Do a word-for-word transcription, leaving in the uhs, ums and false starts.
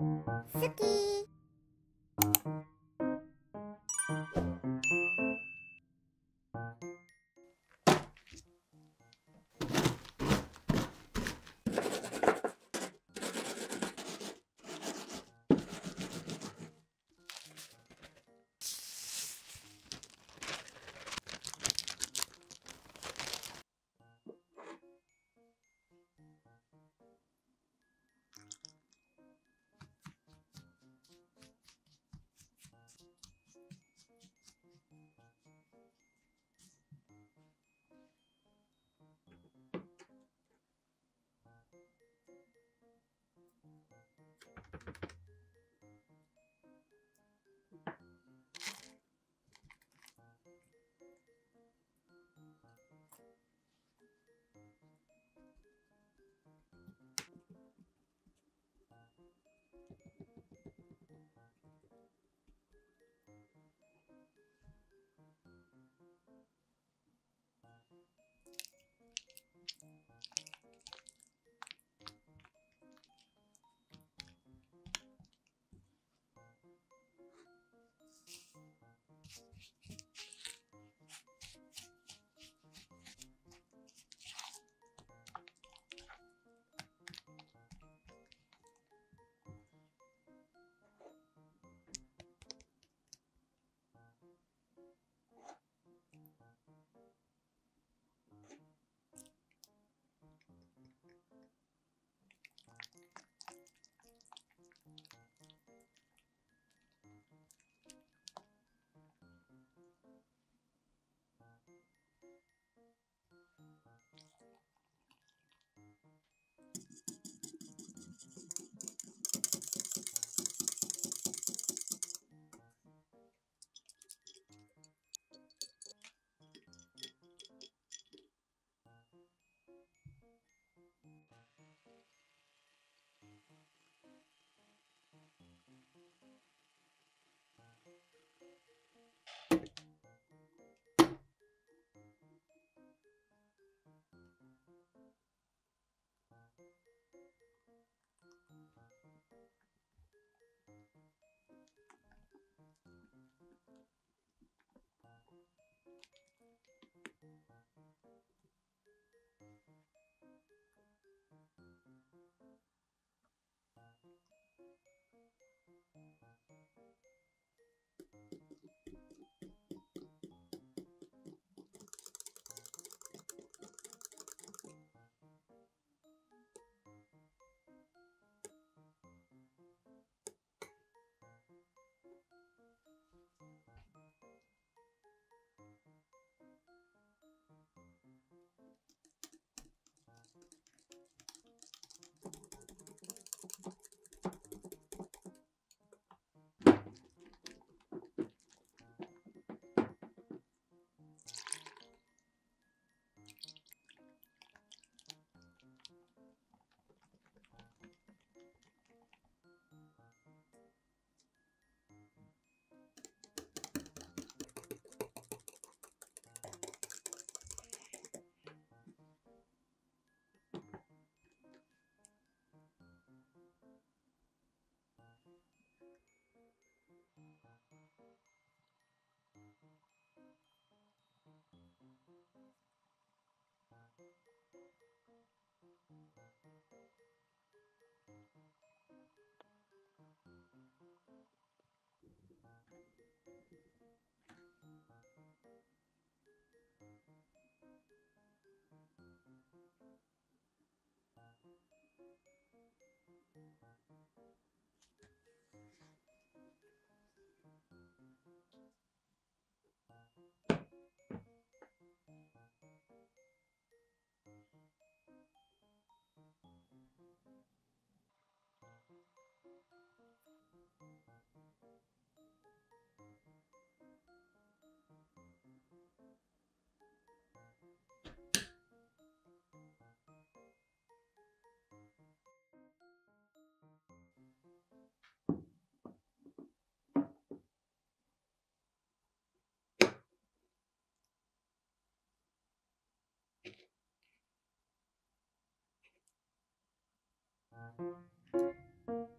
Sookkie. Thank you.